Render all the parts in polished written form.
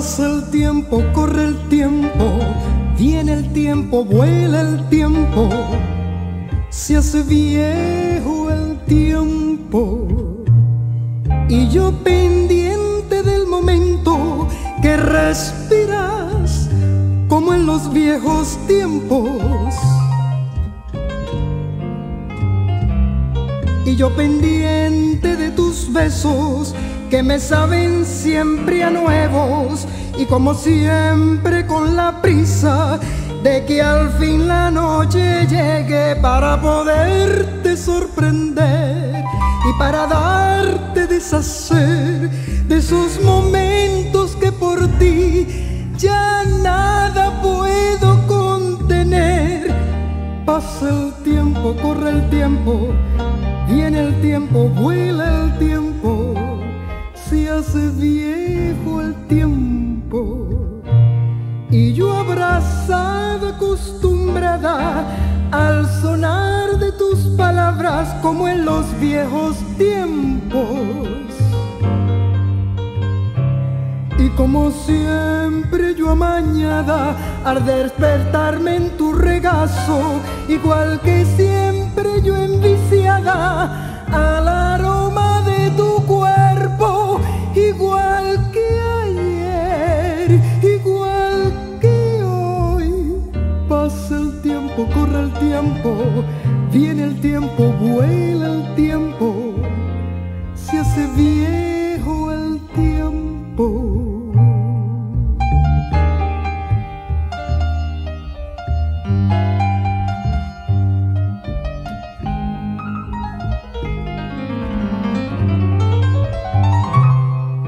Pasa el tiempo, corre el tiempo, viene el tiempo, vuela el tiempo, se hace viejo el tiempo. Y yo pendiente del momento que respiras, como en los viejos tiempos. Y yo pendiente de tus besos, que me saben siempre a nuevos, y como siempre con la prisa de que al fin la noche llegue para poderte sorprender y para darte deshacer de esos momentos que por ti ya nada puedo contener. Pasa el tiempo, corre el tiempo, viene el tiempo, vuela el tiempo, se hace viejo el tiempo. Y yo abrazada, acostumbrada al sonar de tus palabras, como en los viejos tiempos. Y como siempre yo amañada al despertarme en tu regazo, igual que siempre yo enviciada al aroma de tu cuerpo, igual que ayer, igual que hoy. Pasa el tiempo, corre el tiempo, viene el tiempo, vuela el tiempo, se hace viejo el tiempo.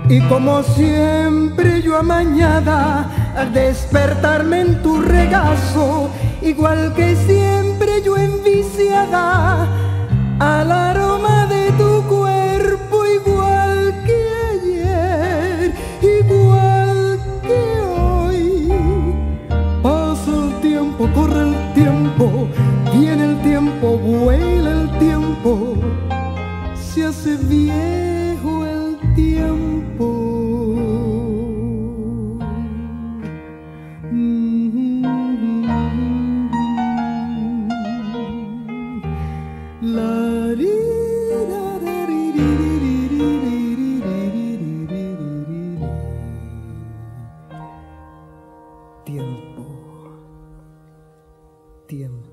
Y como siempre yo amañada al despertarme en tu regazo, igual que siempre yo enviciada al aroma de tu cuerpo, igual que ayer, igual que hoy. Pasa el tiempo, corre el tiempo, viene el tiempo, vuela el tiempo, se hace viejo el tiempo. Tiempo.